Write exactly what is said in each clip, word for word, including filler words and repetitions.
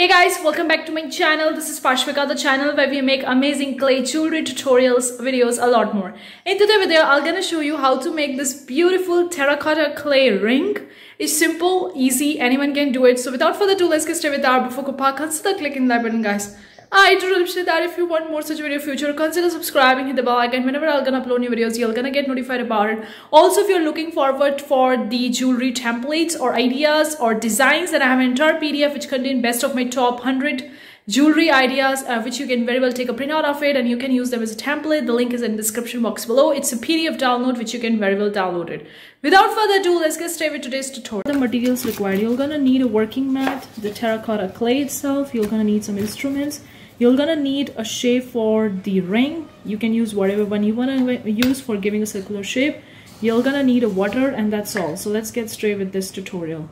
Hey guys, welcome back to my channel. This is Parshvika, the channel where we make amazing clay jewelry tutorials, videos, a lot more. In today's video, I'm gonna show you how to make this beautiful terracotta clay ring. It's simple, easy, anyone can do it. So without further ado, let's get started with our before Kupa. Consider clicking that button, guys. I do appreciate that. If you want more such video in future, consider subscribing, hit the bell icon. Whenever I'm gonna upload new videos, you're gonna get notified about it. Also, if you're looking forward for the jewelry templates or ideas or designs, then I have an entire P D F which contains best of my top one hundred jewelry ideas, uh, which you can very well take a printout of it and you can use them as a template. The link is in the description box below. It's a P D F download which you can very well download it. Without further ado, let's get started with today's tutorial. The materials required: you're gonna need a working mat, the terracotta clay itself, you're gonna need some instruments. You're gonna need a shape for the ring. You can use whatever one you wanna use for giving a circular shape. You're gonna need a water, and that's all. So let's get straight with this tutorial.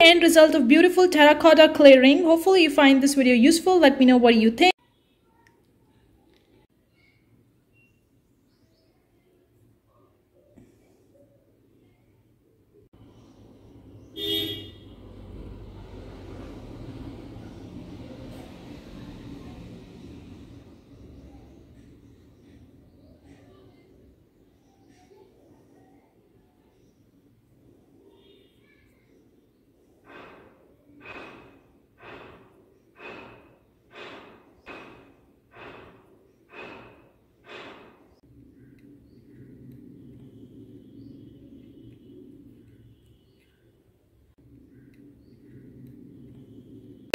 End result of beautiful terracotta clay ring. Hopefully you find this video useful. Let me know what you think.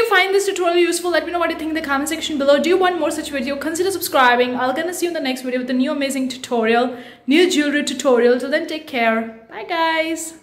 Find this tutorial useful? Let me know what you think in the comment section below. Do you want more such video? Consider subscribing. I'll gonna see you in the next video with a new amazing tutorial, new jewelry tutorial. Till then, take care. Bye guys.